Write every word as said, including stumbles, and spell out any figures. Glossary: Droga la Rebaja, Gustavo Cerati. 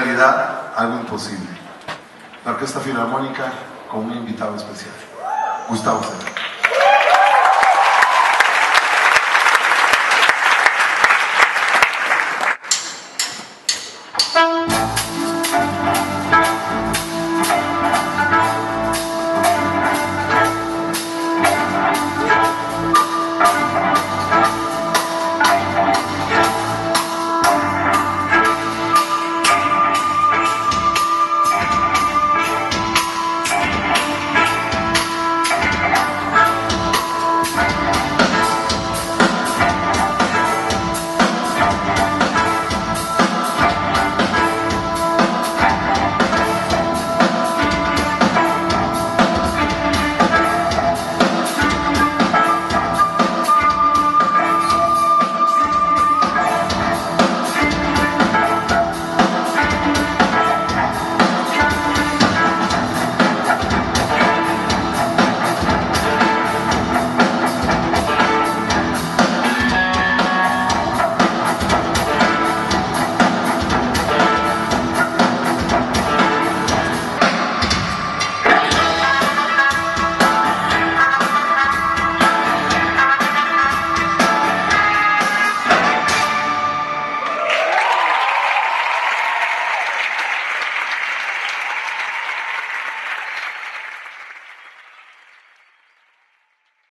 realidad algo imposible. La Orquesta Filarmónica con un invitado especial, Gustavo Cerati.